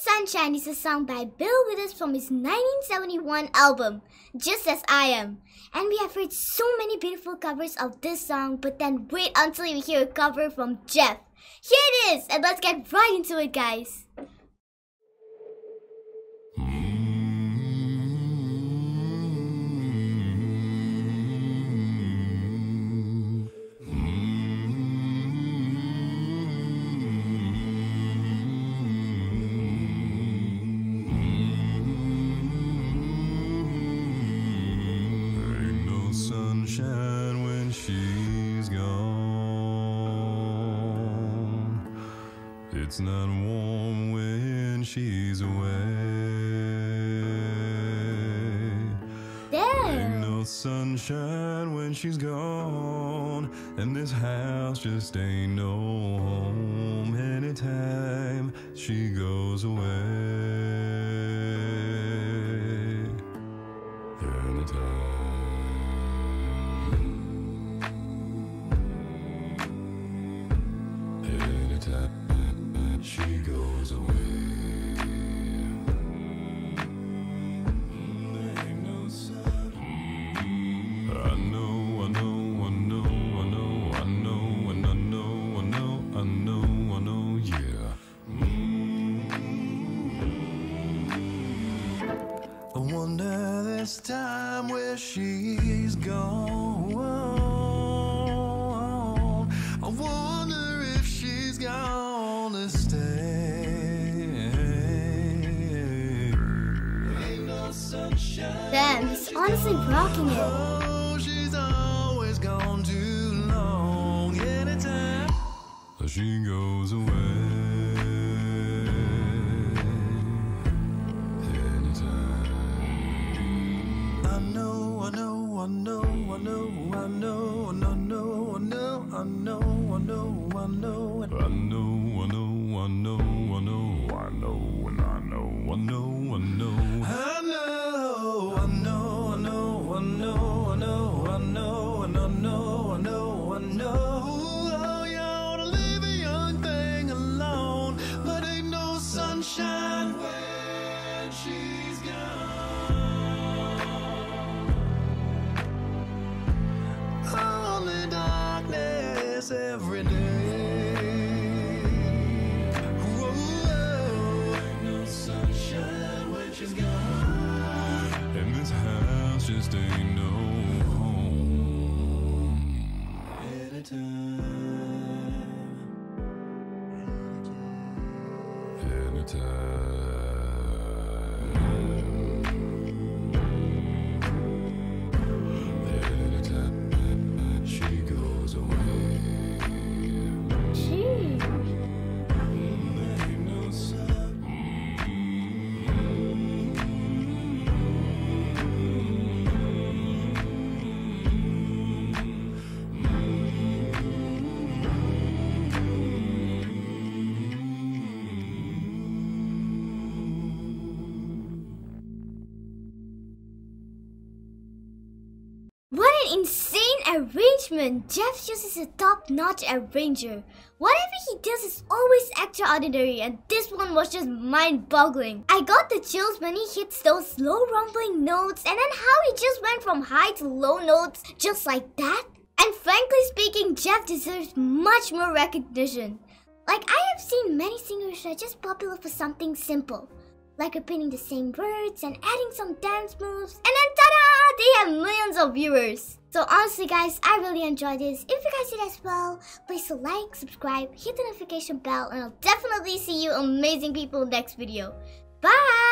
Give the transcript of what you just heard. Sunshine is a song by Bill Withers from his 1971 album, Just As I Am. And we have heard so many beautiful covers of this song, but then wait until you hear a cover from Geoff. Here it is, and let's get right into it, guys. It's not warm when she's away. Ain't no sunshine when she's gone, and this house just ain't no home anytime she goes away. Anytime. This time where she's gone, I wonder if she's gonna stay. Ain't no sunshine. Damn, he's honestly rocking it. Oh, she's always gone too long. Anytime she goes away. I know, you ought to leave a young thing alone, but ain't no sunshine when she's gone. Only darkness every day. Whoa. Ain't no sunshine when she's gone, and this house just ain't no. Anytime she goes away. Ain't no insane arrangement. Geoff uses a top-notch arranger. Whatever he does is always extraordinary, and this one was just mind-boggling. I got the chills when he hits those slow rumbling notes, and then how he just went from high to low notes just like that. And frankly speaking, Geoff deserves much more recognition. Like, I have seen many singers that are just popular for something simple, like repeating the same words and adding some dance moves, and then ta-da! They have millions of viewers. So honestly guys, I really enjoyed this. If you guys did as well, please like, subscribe, hit the notification bell, and I'll definitely see you amazing people next video. Bye!